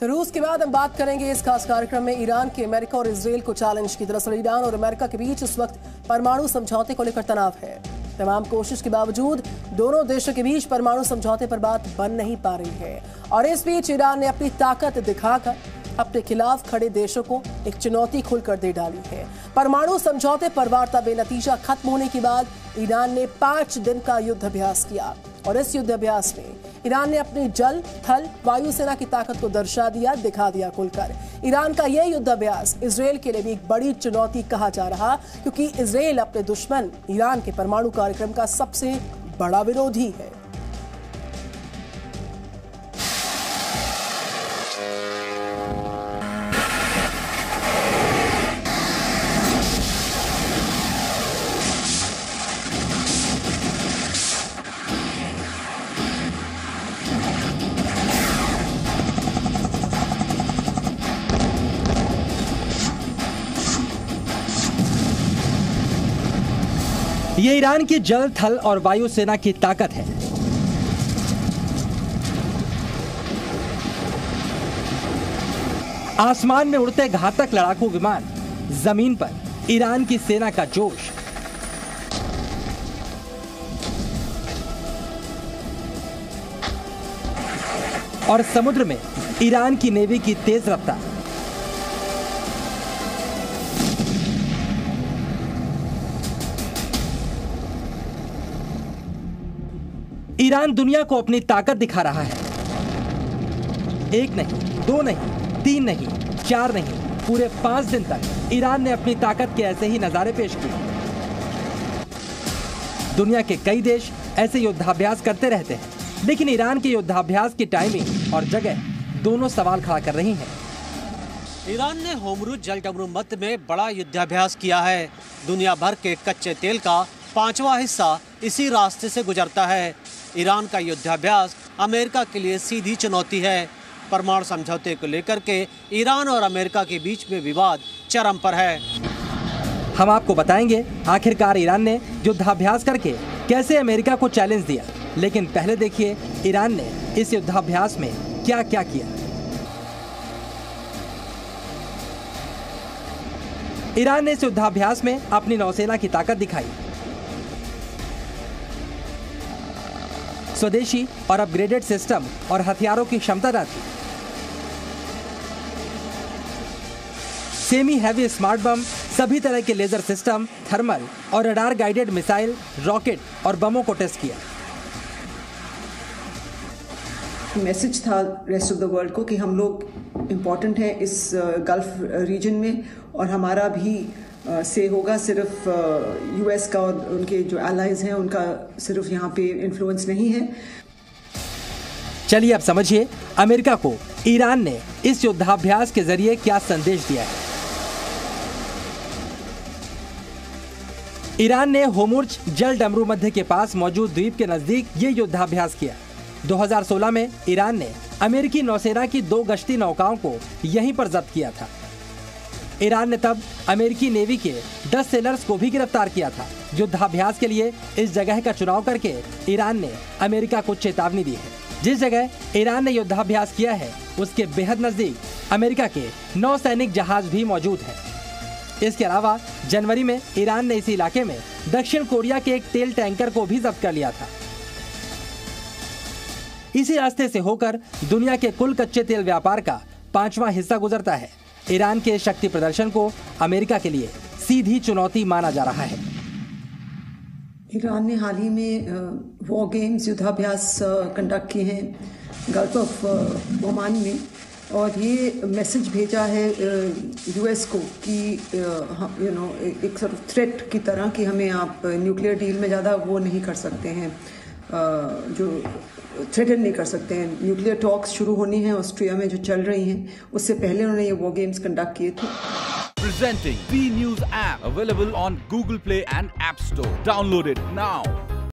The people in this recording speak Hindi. तो रूस के बाद हम बात करेंगे इस खास कार्यक्रम में ईरान के अमेरिका और इसराइल को चैलेंज की। दरअसल ईरान और अमेरिका के बीच इस वक्त परमाणु समझौते को लेकर तनाव है। तमाम कोशिश के बावजूद दोनों देशों के बीच परमाणु समझौते पर बात बन नहीं पा रही है और इस बीच ईरान ने अपनी ताकत दिखाकर अपने खिलाफ खड़े देशों को एक चुनौती खुलकर दे डाली है। परमाणु समझौते पर वार्ता बेनतीजा खत्म होने के बाद ईरान ने 5 दिन का युद्धाभ्यास किया और इस युद्धाभ्यास में ईरान ने अपनी जल, थल, वायुसेना की ताकत को दर्शा दिया, दिखा दिया खुलकर। ईरान का यह युद्धाभ्यास इसराइल के लिए भी एक बड़ी चुनौती कहा जा रहा, क्योंकि इसराइल अपने दुश्मन ईरान के परमाणु कार्यक्रम का सबसे बड़ा विरोधी है। ये ईरान की जल, थल और वायु सेना की ताकत है। आसमान में उड़ते घातक लड़ाकू विमान, जमीन पर ईरान की सेना का जोश। और समुद्र में ईरान की नेवी की तेज रफ्तार। ईरान दुनिया को अपनी ताकत दिखा रहा है। 1 नहीं, 2 नहीं, 3 नहीं, 4 नहीं, पूरे 5 दिन तक ईरान ने अपनी ताकत के ऐसे ही नज़ारे पेश किए। दुनिया के कई देश ऐसे युद्धाभ्यास करते रहते हैं, लेकिन ईरान के युद्धाभ्यास की टाइमिंग और जगह दोनों सवाल खड़ा कर रही हैं। ईरान ने होर्मुज़ जल डमरू मध्य में बड़ा युद्धाभ्यास किया है। दुनिया भर के कच्चे तेल का 5वां हिस्सा इसी रास्ते से गुजरता है। ईरान का युद्धाभ्यास अमेरिका के लिए सीधी चुनौती है। परमाणु समझौते को लेकर के ईरान और अमेरिका के बीच में विवाद चरम पर है। हम आपको बताएंगे आखिरकार ईरान ने युद्धाभ्यास करके कैसे अमेरिका को चैलेंज दिया, लेकिन पहले देखिए ईरान ने इस युद्धाभ्यास में क्या क्या किया। ईरान ने इस युद्धाभ्यास में अपनी नौसेना की ताकत दिखाई। स्वदेशी और अपग्रेडेड सिस्टम और हथियारों की क्षमता रहती। सेमी हैवी स्मार्ट बम, सभी तरह के लेजर सिस्टम, थर्मल और रडार गाइडेड मिसाइल, रॉकेट और बमों को टेस्ट किया। मैसेज था रेस्ट ऑफ द वर्ल्ड को कि हम लोग इम्पोर्टेंट हैं इस गल्फ रीजन में और हमारा भी से होगा, सिर्फ यूएस का और उनके जो एलाइज हैं उनका सिर्फ यहाँ पे इन्फ्लुएंस नहीं है। चलिए अब समझिए अमेरिका को ईरान ने इस युद्धाभ्यास के जरिए क्या संदेश दिया है। ईरान ने होर्मुज़ जल डमरू मध्य के पास मौजूद द्वीप के नजदीक ये युद्धाभ्यास किया। 2016 में ईरान ने अमेरिकी नौसेना की 2 गश्ती नौकाओं को यहीं पर जब्त किया था। ईरान ने तब अमेरिकी नेवी के 10 सेलर्स को भी गिरफ्तार किया था। युद्धाभ्यास के लिए इस जगह का चुनाव करके ईरान ने अमेरिका को चेतावनी दी है। जिस जगह ईरान ने युद्धाभ्यास किया है उसके बेहद नजदीक अमेरिका के 9 सैनिक जहाज भी मौजूद हैं। इसके अलावा जनवरी में ईरान ने इसी इलाके में दक्षिण कोरिया के एक तेल टैंकर को भी जब्त कर लिया था। इसी रास्ते से होकर दुनिया के कुल कच्चे तेल व्यापार का 5वां हिस्सा गुजरता है। ईरान के शक्ति प्रदर्शन को अमेरिका के लिए सीधी चुनौती माना जा रहा है। ईरान ने हाल ही में वॉर गेम्स युद्धाभ्यास कंडक्ट किए हैं गल्फ ऑफ ओमान में और ये मैसेज भेजा है यूएस को कि एक सॉर्ट ऑफ थ्रेट की तरह कि हमें आप न्यूक्लियर डील में ज़्यादा वो नहीं कर सकते हैं, जो थ्रेटन नहीं कर सकते हैं। न्यूक्लियर टॉक्स शुरू होनी है ऑस्ट्रिया में जो चल रही हैं, उससे पहले उन्होंने ये वॉर गेम्स कंडक्ट किए थे। Presenting B news app available on Google play and app store, download it now.